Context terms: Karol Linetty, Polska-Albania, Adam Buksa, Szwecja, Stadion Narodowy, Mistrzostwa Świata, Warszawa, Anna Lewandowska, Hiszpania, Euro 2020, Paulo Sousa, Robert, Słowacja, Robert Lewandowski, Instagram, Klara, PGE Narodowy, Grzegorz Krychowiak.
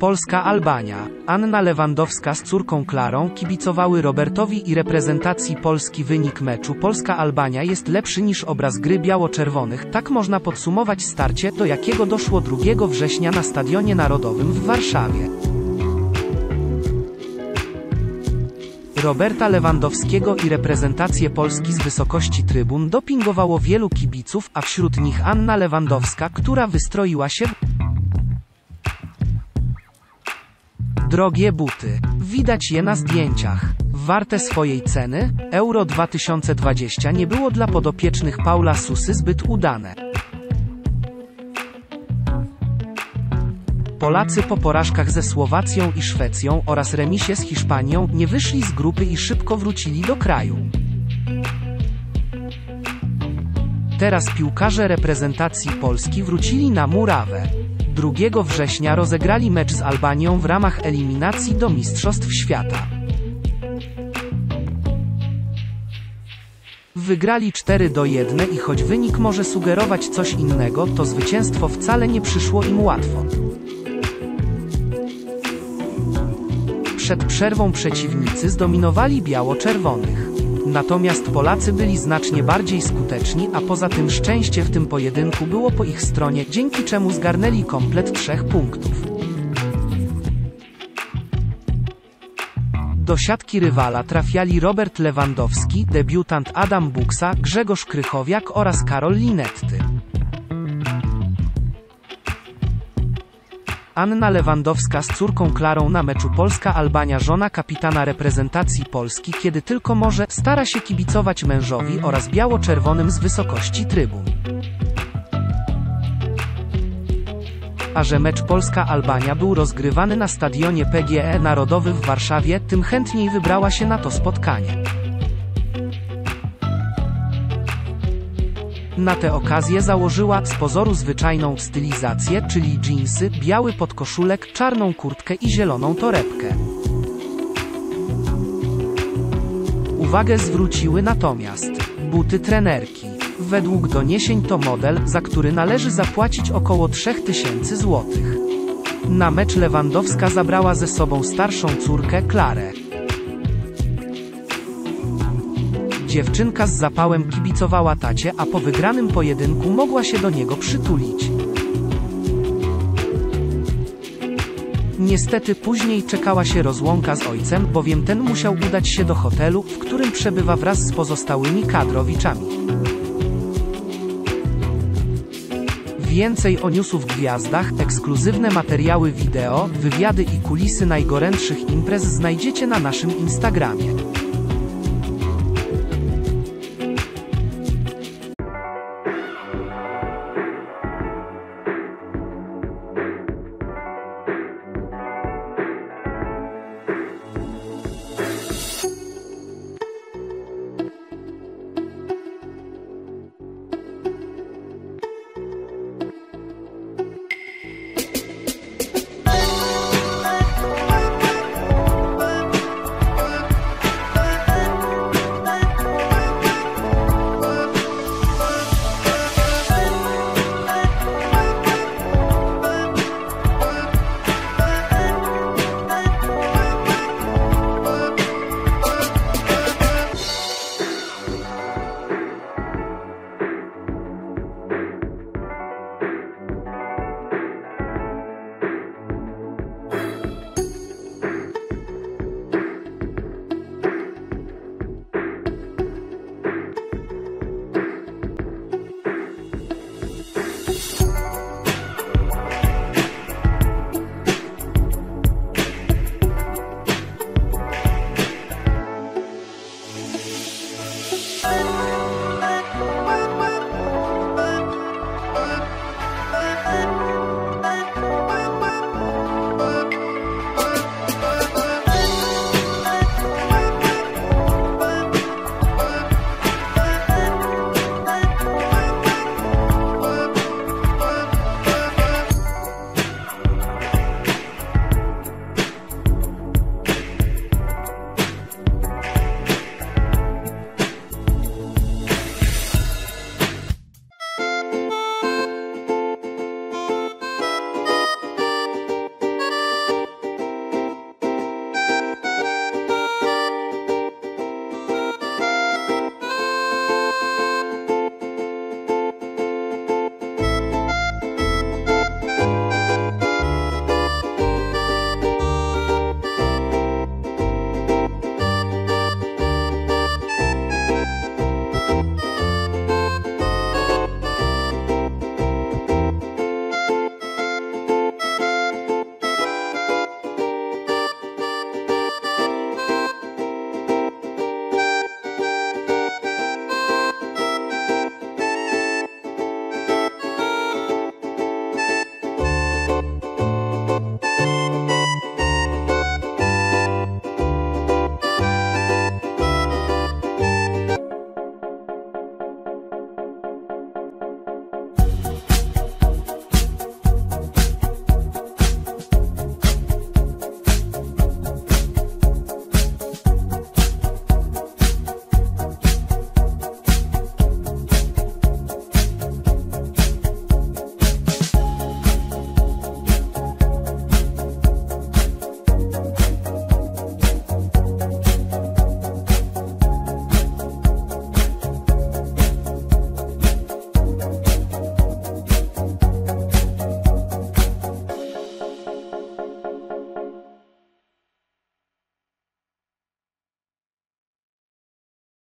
Polska-Albania. Anna Lewandowska z córką Klarą kibicowały Robertowi i reprezentacji Polski. Wynik meczu Polska-Albania jest lepszy niż obraz gry biało-czerwonych, tak można podsumować starcie, do jakiego doszło 2 września na Stadionie Narodowym w Warszawie. Roberta Lewandowskiego i reprezentację Polski z wysokości trybun dopingowało wielu kibiców, a wśród nich Anna Lewandowska, która wystroiła się w drogie buty. Widać je na zdjęciach. Warte swojej ceny? Euro 2020 nie było dla podopiecznych Paula Sousy zbyt udane. Polacy po porażkach ze Słowacją i Szwecją oraz remisie z Hiszpanią nie wyszli z grupy i szybko wrócili do kraju. Teraz piłkarze reprezentacji Polski wrócili na murawę. 2 września rozegrali mecz z Albanią w ramach eliminacji do Mistrzostw Świata. Wygrali 4-1 i choć wynik może sugerować coś innego, to zwycięstwo wcale nie przyszło im łatwo. Przed przerwą przeciwnicy zdominowali biało-czerwonych. Natomiast Polacy byli znacznie bardziej skuteczni, a poza tym szczęście w tym pojedynku było po ich stronie, dzięki czemu zgarnęli komplet 3 punktów. Do siatki rywala trafiali Robert Lewandowski, debiutant Adam Buksa, Grzegorz Krychowiak oraz Karol Linetty. Anna Lewandowska z córką Klarą na meczu Polska-Albania. Żona kapitana reprezentacji Polski, kiedy tylko może, stara się kibicować mężowi oraz biało-czerwonym z wysokości trybun. A że mecz Polska-Albania był rozgrywany na stadionie PGE Narodowy w Warszawie, tym chętniej wybrała się na to spotkanie. Na tę okazję założyła, z pozoru zwyczajną, stylizację, czyli dżinsy, biały podkoszulek, czarną kurtkę i zieloną torebkę. Uwagę zwróciły natomiast buty trenerki. Według doniesień to model, za który należy zapłacić około 3000 zł. Na mecz Lewandowska zabrała ze sobą starszą córkę Klarę. Dziewczynka z zapałem kibicowała tacie, a po wygranym pojedynku mogła się do niego przytulić. Niestety później czekała się rozłąka z ojcem, bowiem ten musiał udać się do hotelu, w którym przebywa wraz z pozostałymi kadrowiczami. Więcej o newsów gwiazdach, ekskluzywne materiały wideo, wywiady i kulisy najgorętszych imprez znajdziecie na naszym Instagramie.